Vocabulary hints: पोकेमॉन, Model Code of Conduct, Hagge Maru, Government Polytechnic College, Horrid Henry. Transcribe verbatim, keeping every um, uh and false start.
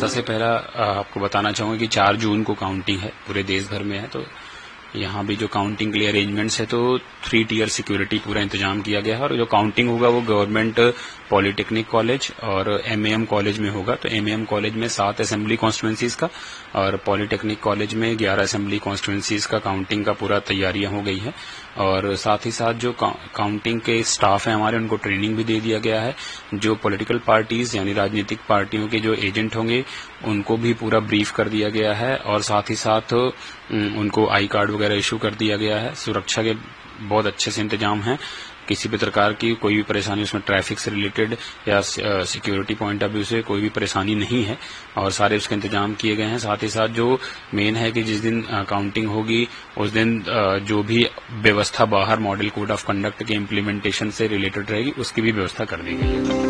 सबसे पहला आपको बताना चाहूँगा कि चार जून को काउंटिंग है, पूरे देश भर में है। तो यहाँ भी जो काउंटिंग के लिए अरेंजमेंट्स है तो थ्री टीयर सिक्योरिटी पूरा इंतजाम किया गया है। और जो काउंटिंग होगा वो गवर्नमेंट पॉलिटेक्निक कॉलेज और एमएएम कॉलेज में होगा। तो एमएएम कॉलेज में सात असेंबली कॉन्स्टिट्यूएंसीज का और पॉलिटेक्निक कॉलेज में ग्यारह असेंबली कॉन्स्टिट्यूएंसीज का काउंटिंग का पूरा तैयारियां हो गई है। और साथ ही साथ जो काउंटिंग के स्टाफ हैं हमारे, उनको ट्रेनिंग भी दे दिया गया है। जो पॉलिटिकल पार्टीज यानी राजनीतिक पार्टियों के जो एजेंट होंगे उनको भी पूरा ब्रीफ कर दिया गया है और साथ ही साथ उनको आई कार्ड वगैरह इश्यू कर दिया गया है। सुरक्षा के बहुत अच्छे से इंतजाम है, किसी भी प्रकार की कोई भी परेशानी, उसमें ट्रैफिक से रिलेटेड या सिक्योरिटी पॉइंट ऑफ व्यू से कोई भी परेशानी नहीं है और सारे उसके इंतजाम किए गए हैं। साथ ही साथ जो मेन है कि जिस दिन काउंटिंग होगी उस दिन जो भी व्यवस्था बाहर मॉडल कोड ऑफ कंडक्ट के इम्प्लीमेंटेशन से रिलेटेड रहेगी उसकी भी व्यवस्था कर दी गई है।